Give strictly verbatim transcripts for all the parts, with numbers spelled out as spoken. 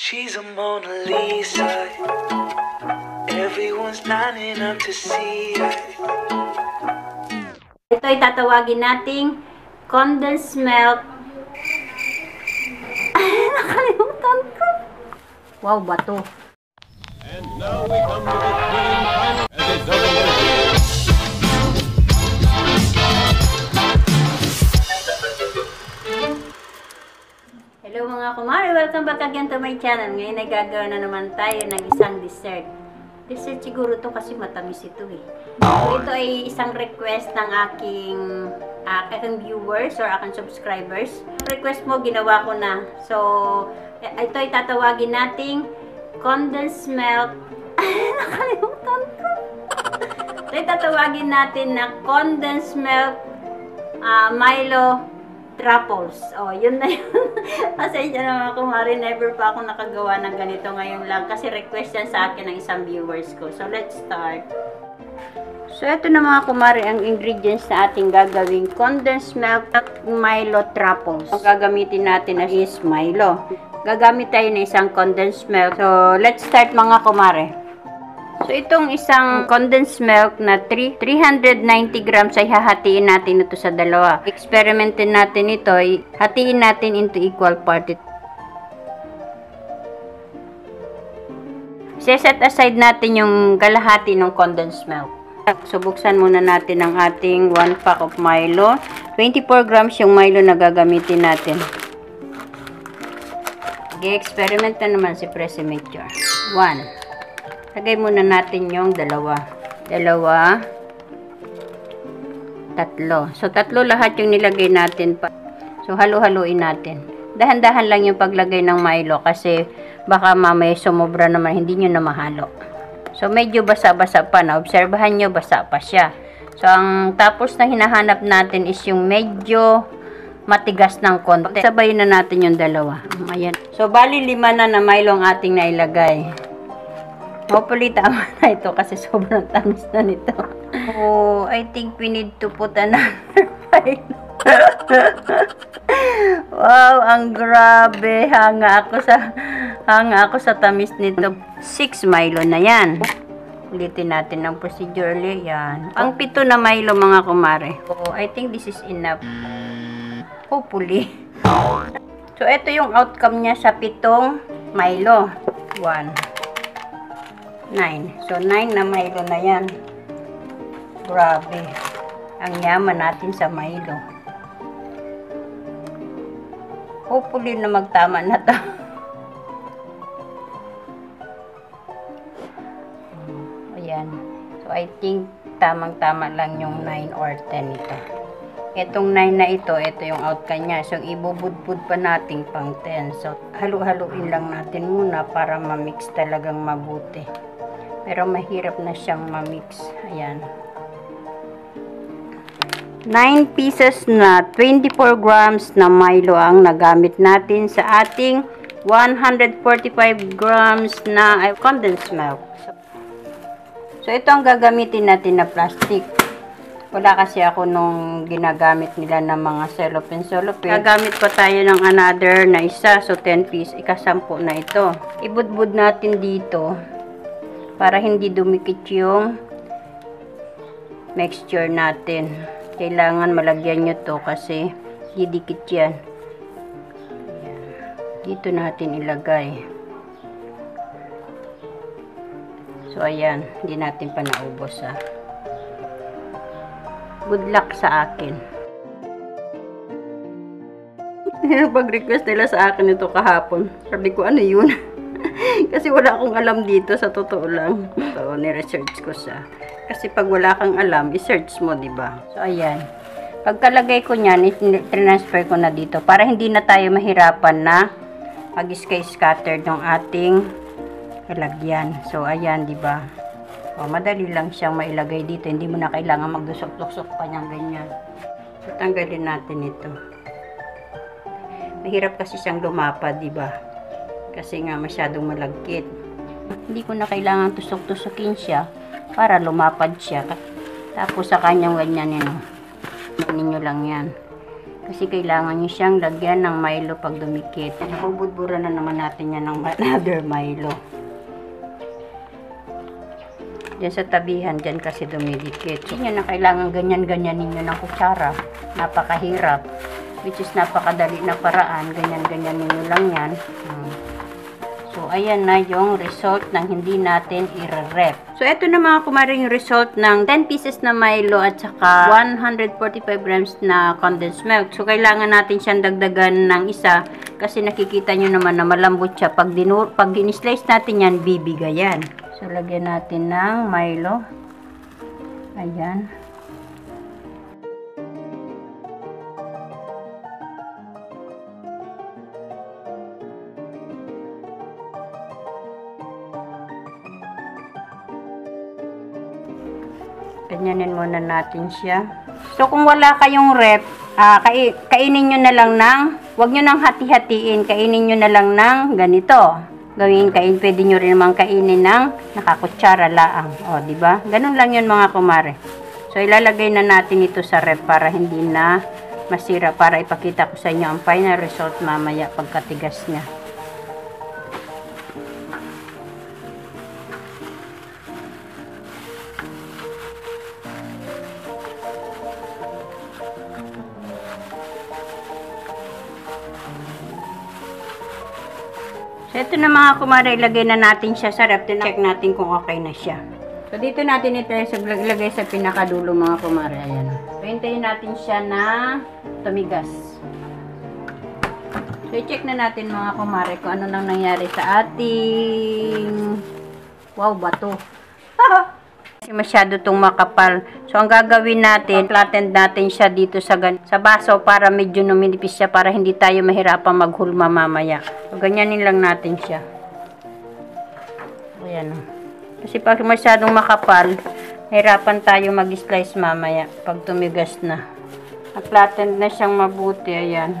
She's a Mona Lisa. Everyone's lining up to see her. Ito'y tatawagin nating condensed milk. Nakalimutan ko. Wow, bato. And now we come to the grand final as a double winner. Hello mga kumari, welcome back again to my channel. Ngayon nagagawa na naman tayo ng isang dessert. Dessert siguro to kasi matamis ito eh. So, ito ay isang request ng aking, uh, aking viewers or aking subscribers. Request mo, ginawa ko na. So, ito ay tatawagin nating condensed milk. Nakalimutan ko. Ito ay tatawagin natin na condensed milk uh, Milo Truffles. Oh, yun na yun. Pasensya na mga kumari, never pa ako nakagawa ng ganito ngayon lang kasi request yan sa akin ng isang viewers ko. So, let's start. So, ito na mga kumari ang ingredients na ating gagawing condensed milk at Milo Truffles. Ang gagamitin natin na is Milo. Gagamit tayo ng isang condensed milk. So, let's start mga kumari. So, itong isang condensed milk na three hundred ninety grams ay hahatiin natin ito sa dalawa. Experimentin natin ito, hatiin natin into equal parts. Set aside natin yung kalahati ng condensed milk. So, buksan muna natin ang ating one pack of Milo. twenty-four grams yung Milo na gagamitin natin. Okay, experiment na naman si Presi Major. One. Lagay muna natin yung dalawa. Dalawa. Tatlo. So, tatlo lahat yung nilagay natin. Pa. So, halo-haloin natin. Dahan-dahan lang yung paglagay ng Milo kasi baka mamaya sumobra naman. Hindi nyo na mahalo. So, medyo basa-basa pa na. Obserbahan nyo, basa pa siya. So, ang tapos na hinahanap natin is yung medyo matigas ng konti. Sabayin na natin yung dalawa. Ayan. So, bali lima na na Milo ang ating nailagay. Hopefully, tama na ito kasi sobrang tamis na nito. Oh, I think we need to put another pile. Wow, ang grabe. Hanga ako sa hanga ako sa tamis nito. Six Milo na yan. Ulitin natin ang procedure. Yan. Ang pito na Milo, mga kumare. Oh, I think this is enough. Hopefully. So, ito yung outcome niya sa pitong Milo. One. Nine. So, nine na Milo na yan. Grabe. Ang yaman natin sa Milo. Hopefully na magtama na to. Ayan. So, I think tamang-tama lang yung nine or ten ito. Itong nine na ito, ito yung outcome niya. So, ibubudbud pa natin pang ten. So, halu-haluin lang natin muna para ma-mix talagang mabuti. Pero mahirap na siyang mamix. Ayan. nine pieces na twenty-four grams na Milo ang nagamit natin sa ating one hundred forty-five grams na condensed milk. So, ito ang gagamitin natin na plastic. Wala kasi ako nung ginagamit nila ng mga cellophane cellophane. Gagamit pa tayo ng another na isa. So, ten piece. Ikasampu na ito. Ibudbud natin dito. Para hindi dumikit yung mixture natin. Kailangan malagyan nyo to kasi didikit yan. Dito natin ilagay. So, ayan. Hindi natin pa naubos ha. Good luck sa akin. Pag-request nila sa akin ito kahapon. Sabi ko, ano yun? Kasi wala akong alam dito, sa totoo lang. So, niresearch ko siya. Kasi pag wala kang alam, i-search mo, diba? So, ayan. Pagkalagay ko niyan, i-transfer ko na dito para hindi na tayo mahirapan na mag-scatter ng ating kalagyan. So, ayan, diba? O, madali lang siyang mailagay dito. Hindi mo na kailangan magdusok-duksok pa niyang ganyan. So, tanggalin natin ito. Mahirap kasi siyang lumapa, diba? Kasi nga masyadong malagkit. Hindi ko na kailangan tusok-tusokin siya para lumapad siya. Tapos sa kanyang ganyan, yun. Ganyan nyo lang yan. Kasi kailangan nyo siyang lagyan ng Milo pag dumikit. Bubudbura na naman natin yan ng another Milo. Diyan sa tabihan, diyan kasi dumidikit. So, yun na kailangan ganyan-ganyan ninyo ng kutsara. Napakahirap. Which is napakadali na paraan. Ganyan-ganyan ninyo lang yan. Hmm. So, ayan na yung result ng hindi natin i-rep. So, eto na mga kumare yung result ng ten pieces na Milo at saka one hundred forty-five grams na condensed milk. So, kailangan natin siyang dagdagan ng isa kasi nakikita nyo naman na malambot siya. Pag, dinur pag in-slice natin yan, bibiga yan. So, lagyan natin ng Milo. Ayan. Ganyanin muna natin siya. So, kung wala kayong rep, uh, kai kainin nyo na lang ng, huwag nyo nang hati-hatiin, kainin nyo na lang ng ganito. Gawin kain, pwede nyo rin naman kainin ng nakakutsara laang. O, diba? Ganun lang yun mga kumare. So, ilalagay na natin ito sa rep para hindi na masira, para ipakita ko sa inyo ang final result mamaya pagkatigas niya. So, ito na mga kumare, ilagay na natin siya sa rep. Check natin kung okay na siya. So, dito natin ito ilagay sa pinakadulo mga kumare. Ayan. So, hintayin natin siya na tumigas. So, check na natin mga kumare kung ano nang nangyari sa ating... Wow, bato. Kasi masyado itong makapal. So, ang gagawin natin, flatten natin siya dito sa, sa baso para medyo numinipis siya para hindi tayo mahirapang maghulma mamaya. So, ganyanin lang natin siya. Ayan. Kasi pag masyadong makapal, hirapan tayo mag-slice mamaya pag tumigas na. Flattened na siyang mabuti. Ayan.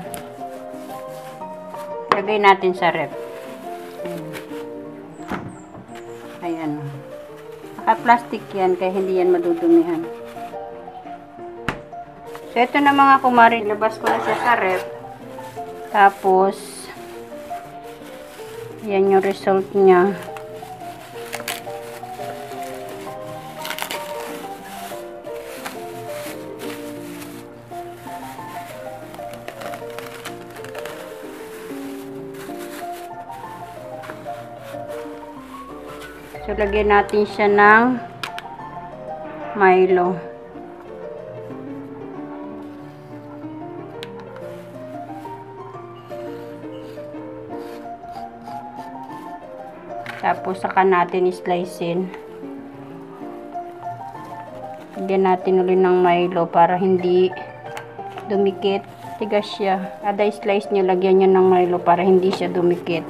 Lagay natin sa rep. Ayan. Naka-plastic yan, kaya hindi yan madudumihan. So, ito na mga kumari. Labas ko na siya sa rep. Tapos, yan yung result niya. So, lagyan natin siya ng Milo. Tapos, saka natin i-slicein. Lagyan natin ulit ng Milo para hindi dumikit. Tigas siya. Kada slice niyo, lagyan niyo ng Milo para hindi siya dumikit.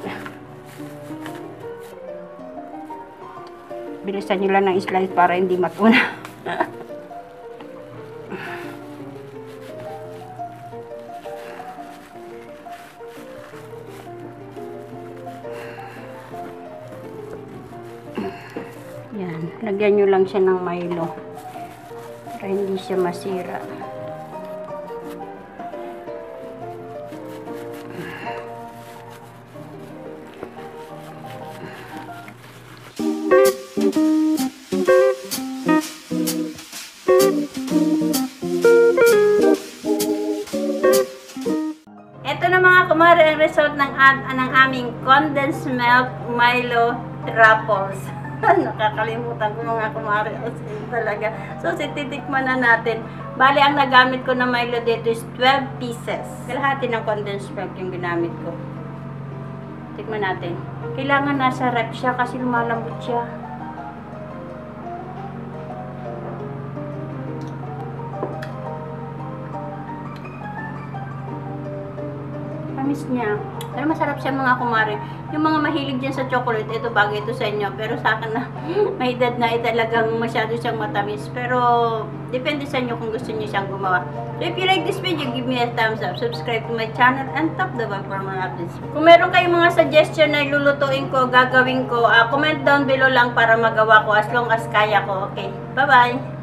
Bilisan niyo lang ng slice para hindi matuna. Yan. Lagyan nyo lang siya ng Milo para hindi siya masira. Ito na mga kumare ang result ng, ng aming condensed milk Milo Truffles. Nakakalimutan ko mga kumare. Talaga. So, sititikman na natin. Bale, ang nagamit ko na Milo dito is twelve pieces. Kalahati ng condensed milk yung ginamit ko. Tikman natin. Kailangan nasa rep siya kasi lumalambot siya. Tamis niya. Pero masarap siya mga kumare. Yung mga mahilig dyan sa chocolate, ito bagay ito sa inyo. Pero sa akin na, may edad na, eh, talagang masyado siyang matamis. Pero, depende sa inyo kung gusto niyo siyang gumawa. So, if you like this video, give me a thumbs up. Subscribe to my channel and tap the bell for more updates. Kung meron kayong mga suggestion na ilulutuin ko, gagawin ko, uh, comment down below lang para magawa ko as long as kaya ko. Okay, bye-bye!